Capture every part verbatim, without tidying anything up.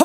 I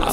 I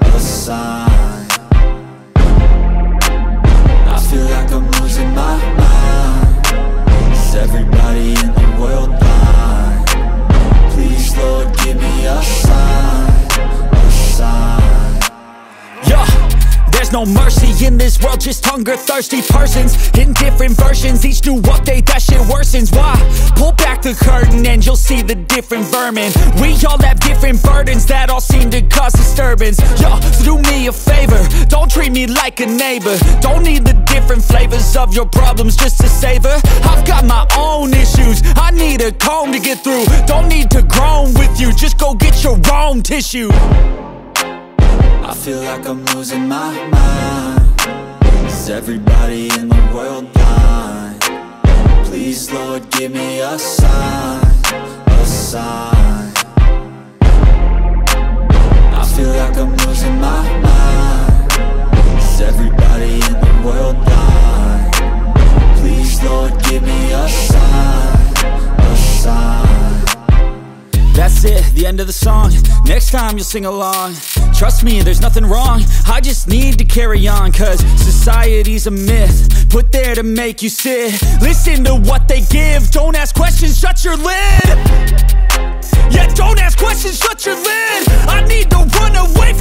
a sign. I feel like I'm losing my mind. Is everybody in the world blind? Please, Lord, give me a sign, a sign. Yeah. There's no mercy in this world, just hunger-thirsty persons in different versions. Each new update, that shit worsens. Why? Pull back the curtain and you'll see the different vermin. We all have different burdens that all seem to cause disturbance. Yo, so do me a favor, don't treat me like a neighbor. Don't need the different flavors of your problems just to savor. I've got my own issues, I need a comb to get through. Don't need to groan with you, just go get your own tissue. I feel like I'm losing my mind. Is everybody in the world blind? Please, Lord, give me a sign, a sign. I feel like I'm losing my mind. Is everybody in the world blind? Please, Lord, give me a sign, a sign. That's it, the end of the song. Next time you'll sing along. Trust me, there's nothing wrong, I just need to carry on. Cause society's a myth, put there to make you sit. Listen to what they give, don't ask questions, shut your lid. Yeah, don't ask questions, shut your lid. I need to run away